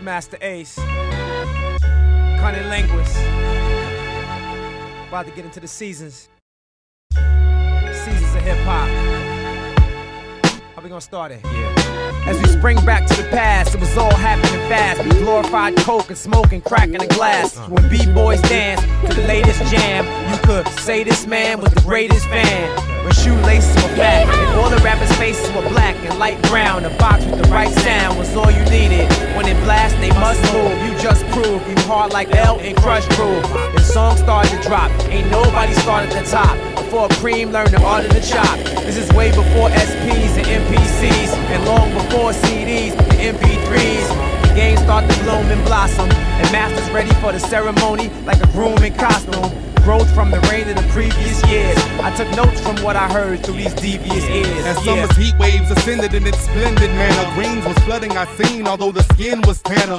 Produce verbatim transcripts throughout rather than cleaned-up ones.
host, Master Ace, cunning linguist. About to get into the seasons. Seasons of hip-hop. How we gonna start it? Yeah. As we spring back to the past, it was all happening fast. We glorified coke and smoking, cracking a glass. When B Boys dance to the latest jam, you could say this man was the greatest fan. When shoelaces were fat, and all the rappers' faces were black and light brown, a box with the right sound was all you needed. When it blasts, they must move. You just proved you hard like L and Crush Crew. The song started to drop. Ain't nobody started at the top before Cream learned the art of the chop. This is way before S Ps and M P Cs, and long before C Ds and M P threes. The game started to bloom and blossom, and masters ready for the ceremony like a groom in costume. Growth from the rain of the previous years. I took notes from what I heard through these devious ears. As summer's heat waves ascended in its splendid manner, greens was flooding I seen, although the skin was tanner.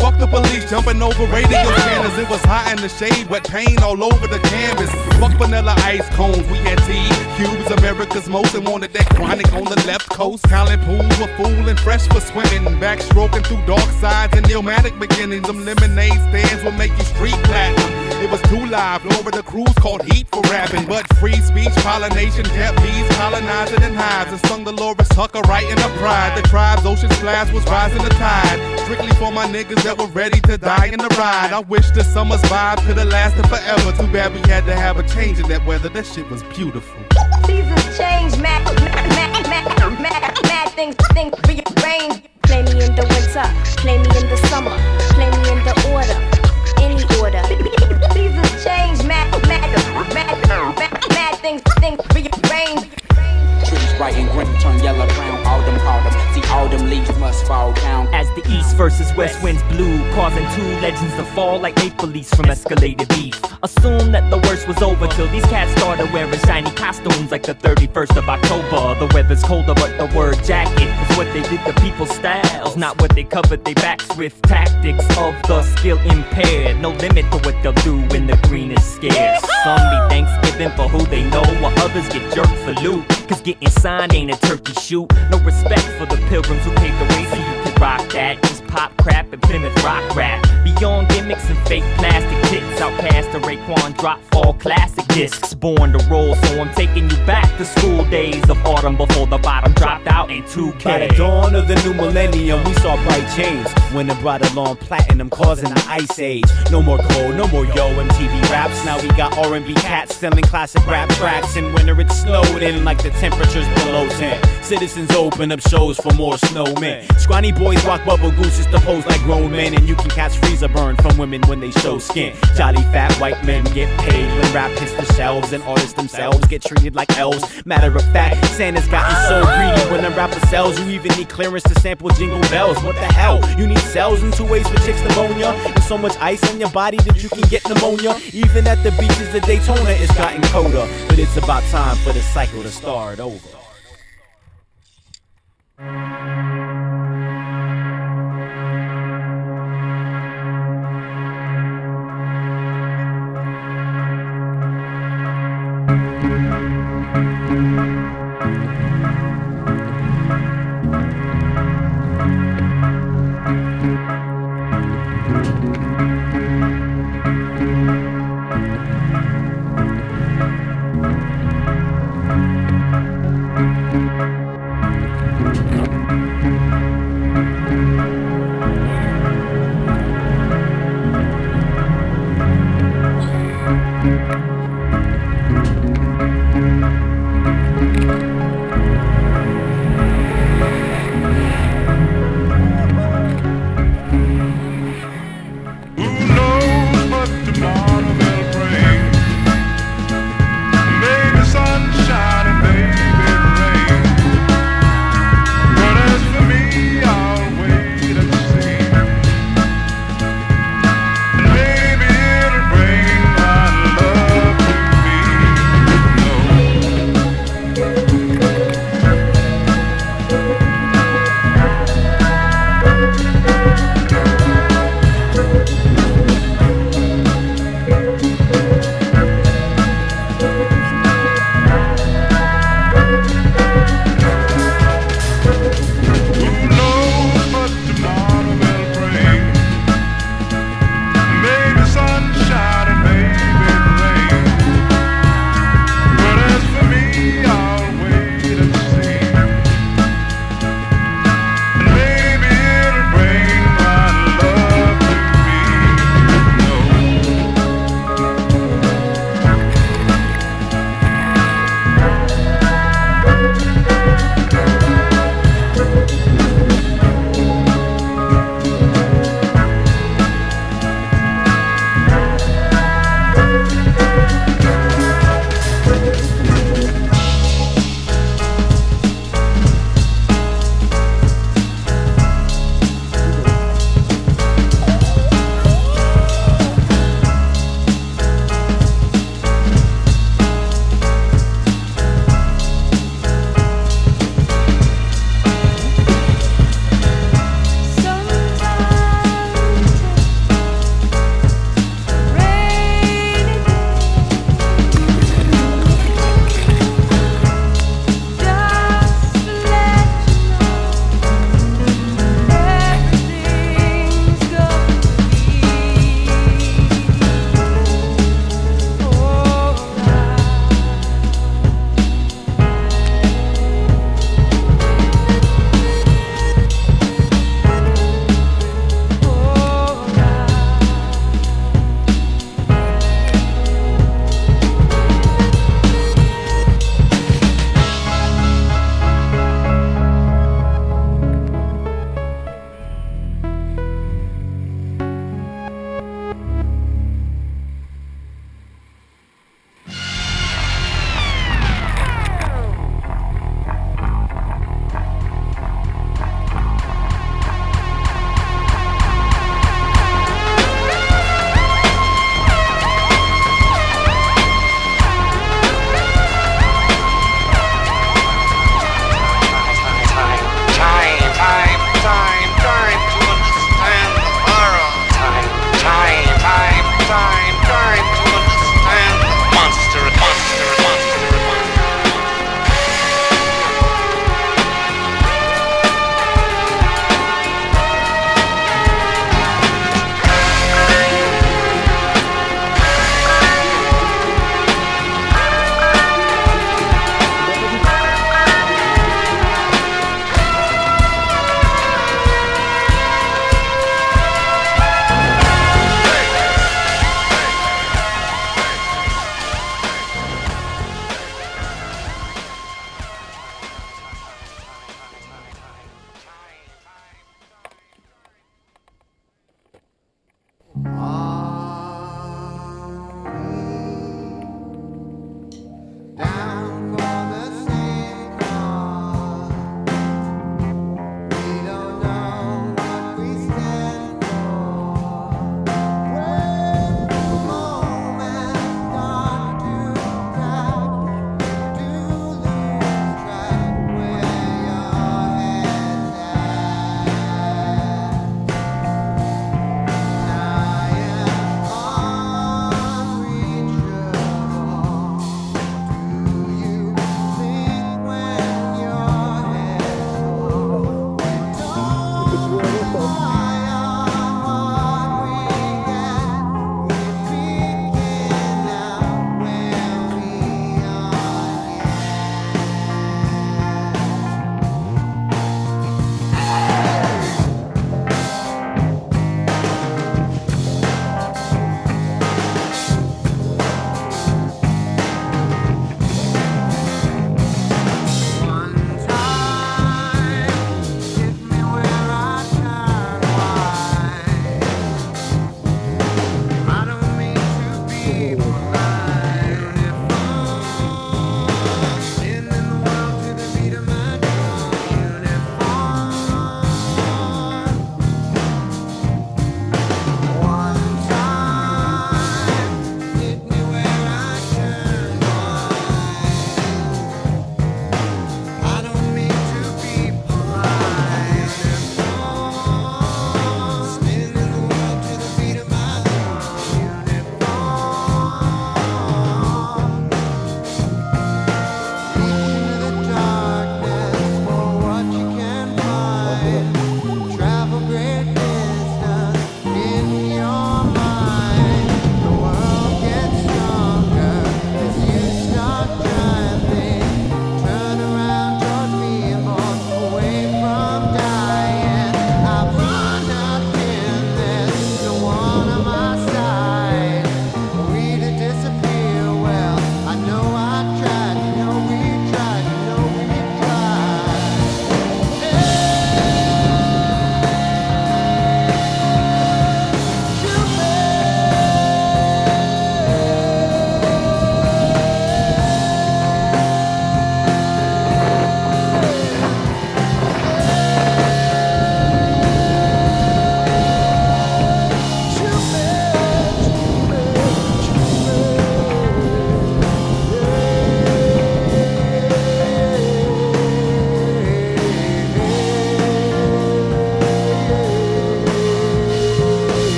Fuck the police, jumping over radio scanners. It was hot in the shade, wet paint all over the canvas. Fuck Vanilla Ice cones, we had tea. Cubes, America's most, and wanted that chronic on the left coast. Talent pools were full and fresh for swimming. Backstroking through dark sides and pneumatic beginnings. Them lemonade stands will make you street platinum. It was too live, over the crews called heat for rapping. But free speech, pollination, kept bees colonizing in hives. And sung Dolores Tucker right in her pride. The tribe's ocean splash was rising the tide. Strictly for my niggas that were ready to die in the ride. I wish the summer's vibe could have lasted forever. Too bad we had to have a change in that weather. That shit was beautiful. Seasons change, mad, mad, mad, mad, mad, mad things, things rearrange. Play me in the winter, play me in the summer, play me in the order, any order. Seasons change, mad, mad, mad, mad, mad things, things rearrange. Trees bright and green turn yellow, brown, autumn, autumn. See, autumn leaves must fall down. As the east versus west winds blew, causing two legends to fall like maple leaves from escalated beef. Assume that the worst was over till these cats started wearing shiny costumes like the thirty-first of October. The weather's colder, but the word jacket is what they did to people's styles, not what they covered their backs with. Tactics of the skill impaired, no limit to what they'll do when the green is scared. Some be Thanksgiving for who they know, while others get jerked for loot. Cause getting signed ain't a turkey shoot. No respect for the pilgrims who paved the way so you can rock that. Just pop crap and Plymouth Rock rap. Beyond gimmicks and fake plastic hits, out past the Raekwon drop fall classic discs. Born to roll, so I'm taking you back to school days of autumn before the bottom dropped out in two K. By the dawn of the new millennium, we saw bright change. When it brought along platinum, causing an ice age. No more cold, no more yo M T V raps. Now we got R and B cats selling classic rap tracks. And winter it snowed in like the temperatures below ten. Citizens open up shows for more snowmen. Scrawny boys rock bubble gooses to pose like grown men. And you can catch freezer burn from women when they show skin. Jolly fat white men get paid when rap hits the shelves. And artists themselves get treated like elves. Matter of fact, Santa's gotten so greedy. When a rapper sells, you even need clearance to sample jingle bells. What the hell? You need cells and two ways for chicks pneumonia. There's so much ice in your body that you can get pneumonia. Even at the beaches, the Daytona is gotten colder. But it's about time for the cycle to start over.